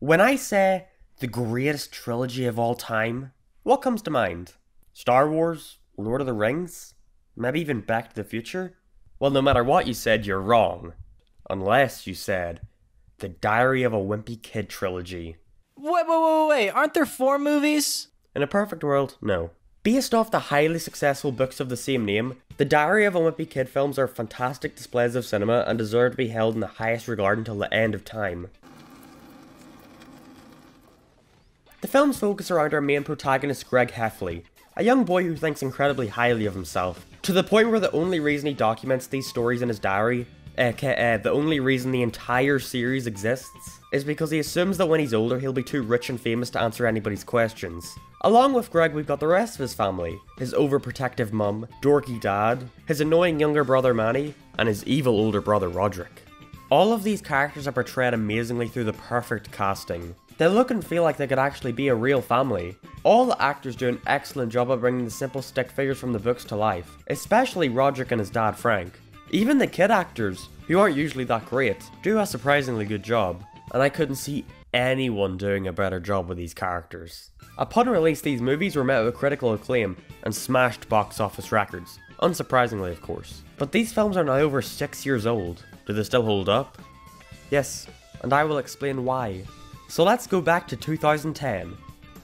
When I say the greatest trilogy of all time, what comes to mind? Star Wars? Lord of the Rings? Maybe even Back to the Future? Well, no matter what you said, you're wrong. Unless you said the Diary of a Wimpy Kid trilogy. Wait, aren't there 4 movies? In a perfect world, no. Based off the highly successful books of the same name, the Diary of a Wimpy Kid films are fantastic displays of cinema and deserve to be held in the highest regard until the end of time. The films focus around our main protagonist Greg Heffley, a young boy who thinks incredibly highly of himself, to the point where the only reason he documents these stories in his diary, aka the only reason the entire series exists, is because he assumes that when he's older he'll be too rich and famous to answer anybody's questions. Along with Greg, we've got the rest of his family, his overprotective mum, dorky dad, his annoying younger brother Manny, and his evil older brother Rodrick. All of these characters are portrayed amazingly through the perfect casting. They look and feel like they could actually be a real family. All the actors do an excellent job of bringing the simple stick figures from the books to life, especially Rodrick and his dad Frank. Even the kid actors, who aren't usually that great, do a surprisingly good job, and I couldn't see anyone doing a better job with these characters. Upon release, these movies were met with critical acclaim and smashed box office records, unsurprisingly of course. But these films are now over 6 years old. Do they still hold up? Yes, and I will explain why. So let's go back to 2010,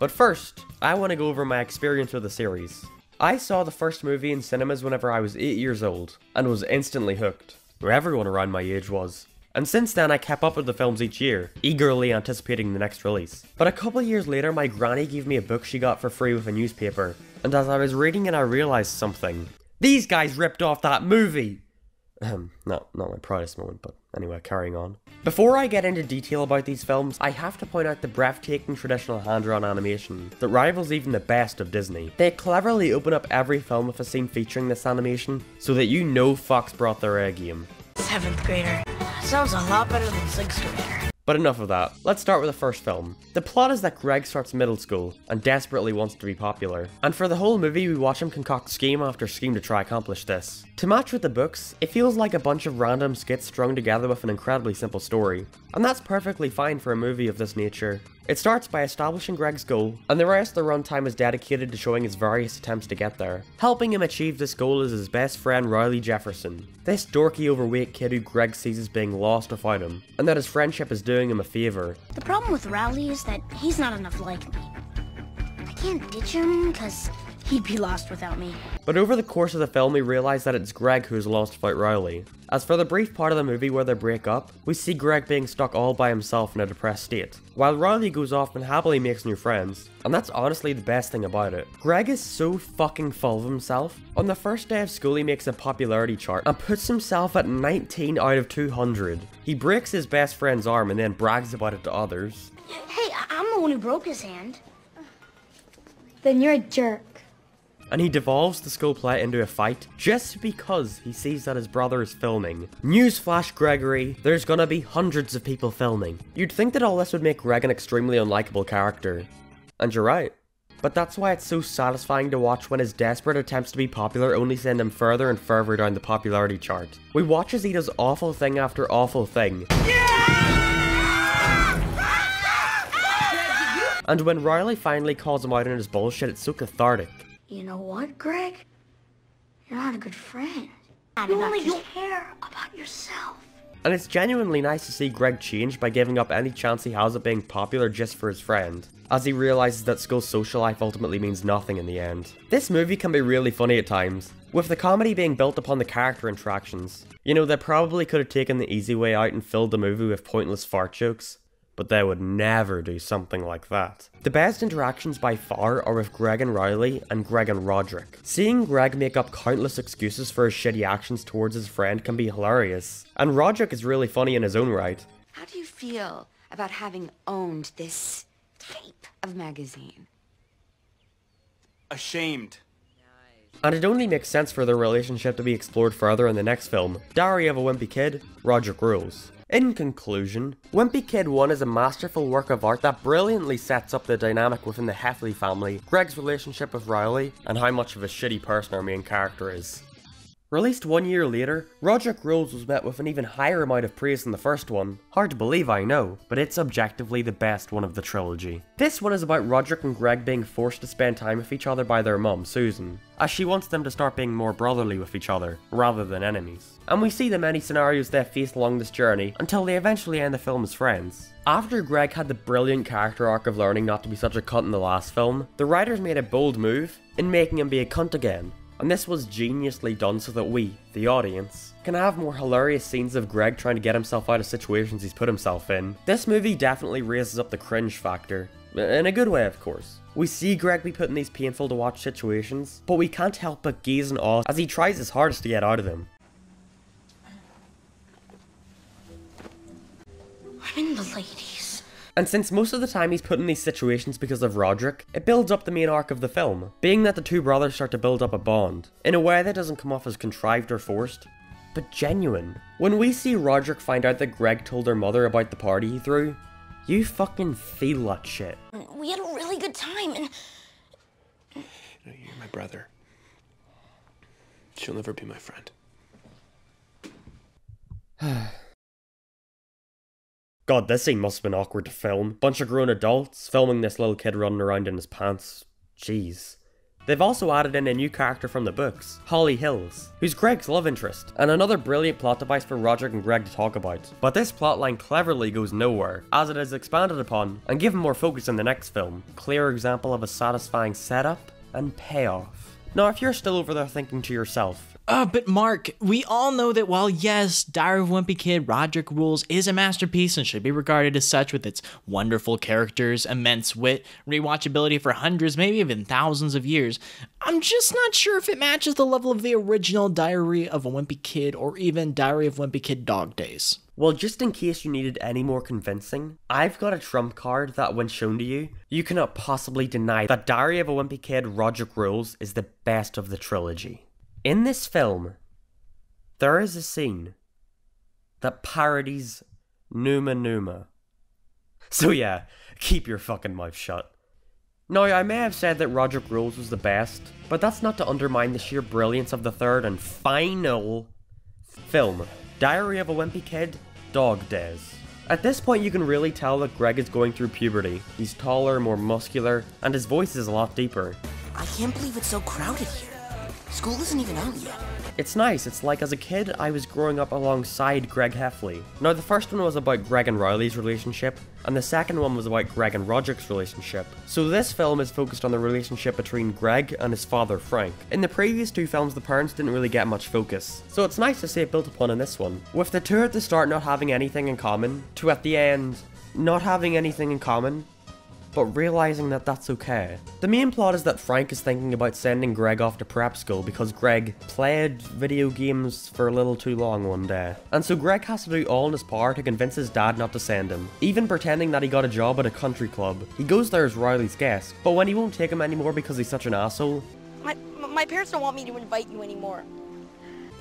but first, I want to go over my experience with the series. I saw the first movie in cinemas whenever I was 8 years old, and was instantly hooked, where everyone around my age was. And since then I kept up with the films each year, eagerly anticipating the next release. But a couple years later my granny gave me a book she got for free with a newspaper, and as I was reading it I realised something. These guys ripped off that movie! Not my proudest moment, but anyway, carrying on. Before I get into detail about these films, I have to point out the breathtaking traditional hand-drawn animation that rivals even the best of Disney. They cleverly open up every film with a scene featuring this animation, so that you know Fox brought their A game. 7th grader. Sounds a lot better than 6th grader. But enough of that, let's start with the first film. The plot is that Greg starts middle school, and desperately wants to be popular. And for the whole movie we watch him concoct scheme after scheme to try accomplish this. To match with the books, it feels like a bunch of random skits strung together with an incredibly simple story. And that's perfectly fine for a movie of this nature. It starts by establishing Greg's goal, and the rest of the runtime is dedicated to showing his various attempts to get there. Helping him achieve this goal is his best friend Rowley Jefferson, this dorky overweight kid who Greg sees as being lost without him, and that his friendship is doing him a favour. The problem with Rowley is that he's not enough like me. I can't ditch him, cause he'd be lost without me. But over the course of the film we realise that it's Greg who's lost without Rowley. As for the brief part of the movie where they break up, we see Greg being stuck all by himself in a depressed state, while Rowley goes off and happily makes new friends, and that's honestly the best thing about it. Greg is so fucking full of himself. On the first day of school he makes a popularity chart and puts himself at 19 out of 200. He breaks his best friend's arm and then brags about it to others. Hey, I'm the one who broke his hand. Then you're a jerk. And he devolves the school play into a fight, just because he sees that his brother is filming. Newsflash Gregory, there's gonna be hundreds of people filming. You'd think that all this would make Greg an extremely unlikable character. And you're right. But that's why it's so satisfying to watch when his desperate attempts to be popular only send him further and further down the popularity chart. We watch as he does awful thing after awful thing. Yeah! And when Rowley finally calls him out on his bullshit, it's so cathartic. You know what, Greg? You're not a good friend. You only care about yourself. And it's genuinely nice to see Greg change by giving up any chance he has of being popular just for his friend, as he realises that school social life ultimately means nothing in the end. This movie can be really funny at times, with the comedy being built upon the character interactions. You know, they probably could have taken the easy way out and filled the movie with pointless fart jokes, but they would never do something like that. The best interactions by far are with Greg and Rowley and Greg and Rodrick. Seeing Greg make up countless excuses for his shitty actions towards his friend can be hilarious, and Rodrick is really funny in his own right. How do you feel about having owned this type of magazine? Ashamed. And it only makes sense for their relationship to be explored further in the next film, Diary of a Wimpy Kid, Rodrick Rules. In conclusion, Wimpy Kid 1 is a masterful work of art that brilliantly sets up the dynamic within the Heffley family, Greg's relationship with Rowley, and how much of a shitty person our main character is. Released 1 year later, Rodrick Rose was met with an even higher amount of praise than the first one. Hard to believe, I know, but it's objectively the best one of the trilogy. This one is about Rodrick and Greg being forced to spend time with each other by their mum, Susan, as she wants them to start being more brotherly with each other, rather than enemies. And we see the many scenarios they face along this journey, until they eventually end the film as friends. After Greg had the brilliant character arc of learning not to be such a cunt in the last film, the writers made a bold move in making him be a cunt again. And this was geniusly done so that we, the audience, can have more hilarious scenes of Greg trying to get himself out of situations he's put himself in. This movie definitely raises up the cringe factor. In a good way, of course. We see Greg be put in these painful to watch situations, but we can't help but gaze in awe as he tries his hardest to get out of them. I'm in the ladies. And since most of the time he's put in these situations because of Rodrick, it builds up the main arc of the film, being that the two brothers start to build up a bond, in a way that doesn't come off as contrived or forced, but genuine. When we see Rodrick find out that Greg told their mother about the party he threw, you fucking feel that shit. We had a really good time and... You know, you're my brother. She'll never be my friend. God, this scene must have been awkward to film. Bunch of grown adults filming this little kid running around in his pants. Jeez. They've also added in a new character from the books, Holly Hills, who's Greg's love interest, and another brilliant plot device for Rodrick and Greg to talk about. But this plotline cleverly goes nowhere, as it is expanded upon and given more focus in the next film. Clear example of a satisfying setup and payoff. Now, if you're still over there thinking to yourself, but Mark, we all know that while yes, Diary of a Wimpy Kid, Rodrick Rules is a masterpiece and should be regarded as such with its wonderful characters, immense wit, rewatchability for hundreds, maybe even thousands of years, I'm just not sure if it matches the level of the original Diary of a Wimpy Kid or even Diary of Wimpy Kid Dog Days. Well, just in case you needed any more convincing, I've got a trump card that when shown to you, you cannot possibly deny that Diary of a Wimpy Kid, Rodrick Rules is the best of the trilogy. In this film, there is a scene that parodies Numa Numa. So yeah, keep your fucking mouth shut. Now, I may have said that Rodrick Rules was the best, but that's not to undermine the sheer brilliance of the third and final film, Diary of a Wimpy Kid, Dog Days. At this point, you can really tell that Greg is going through puberty. He's taller, more muscular, and his voice is a lot deeper. I can't believe it's so crowded here. School isn't even out yet. It's nice, it's like as a kid, I was growing up alongside Greg Heffley. Now, the first one was about Greg and Rowley's relationship, and the second one was about Greg and Rodrick's relationship. So this film is focused on the relationship between Greg and his father, Frank. In the previous two films, the parents didn't really get much focus, so it's nice to see it built upon in this one. With the two at the start not having anything in common, to at the end, not having anything in common, but realizing that that's okay. The main plot is that Frank is thinking about sending Greg off to prep school because Greg played video games for a little too long one day. And so Greg has to do all in his power to convince his dad not to send him, even pretending that he got a job at a country club. He goes there as Rowley's guest, but when he won't take him anymore because he's such an asshole. My parents don't want me to invite you anymore.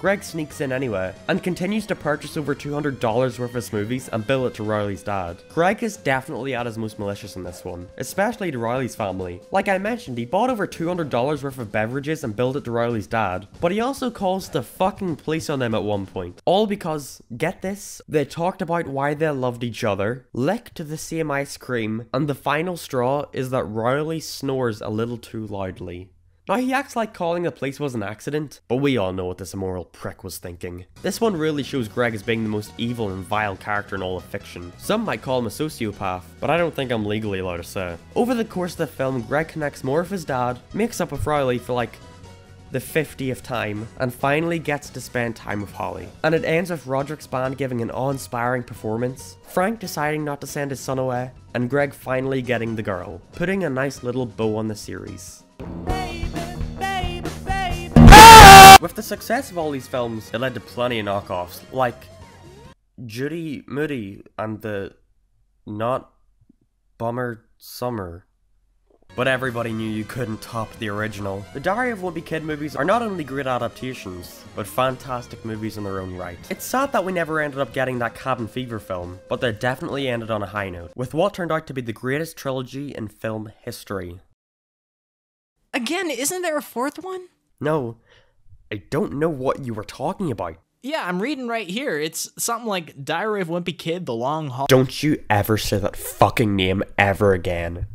Greg sneaks in anyway, and continues to purchase over $200 worth of smoothies and bill it to Rowley's dad. Greg is definitely at his most malicious in this one, especially to Rowley's family. Like I mentioned, he bought over $200 worth of beverages and billed it to Rowley's dad, but he also calls the fucking police on them at one point. All because, get this, they talked about why they loved each other, licked the same ice cream, and the final straw is that Rowley snores a little too loudly. Now, he acts like calling the police was an accident, but we all know what this immoral prick was thinking. This one really shows Greg as being the most evil and vile character in all of fiction. Some might call him a sociopath, but I don't think I'm legally allowed to say. Over the course of the film, Greg connects more with his dad, makes up with Rowley for like the 50th time, and finally gets to spend time with Holly. And it ends with Rodrick's band giving an awe-inspiring performance, Frank deciding not to send his son away, and Greg finally getting the girl, putting a nice little bow on the series. With the success of all these films, it led to plenty of knockoffs, like Judy Moody and the Not Bummer Summer. But everybody knew you couldn't top the original. The Diary of a Wimpy Kid movies are not only great adaptations, but fantastic movies in their own right. It's sad that we never ended up getting that cabin fever film, but they definitely ended on a high note, with what turned out to be the greatest trilogy in film history. Again, isn't there a fourth one? No. I don't know what you were talking about. Yeah, I'm reading right here. It's something like Diary of a Wimpy Kid, The Long Haul. Don't you ever say that fucking name ever again.